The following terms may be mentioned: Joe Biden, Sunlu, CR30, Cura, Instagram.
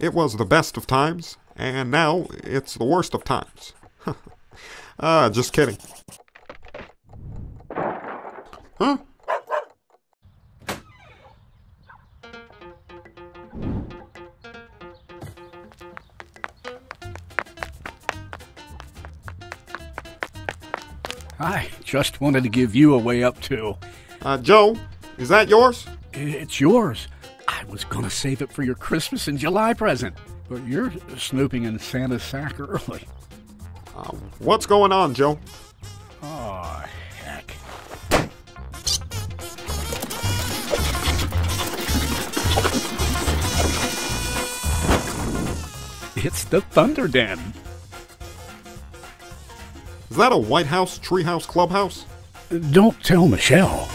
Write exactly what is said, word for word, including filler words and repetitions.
It was the best of times, and now it's the worst of times. Ah, just kidding. Huh? I just wanted to give you a way up, too. Uh, Joe, is that yours? It's yours. I was going to save it for your Christmas and July present, but you're snooping in Santa's sack early. Uh, what's going on, Joe? Oh, heck. It's the Thunder Den. Is that a White House, Treehouse, Clubhouse? Don't tell Michelle.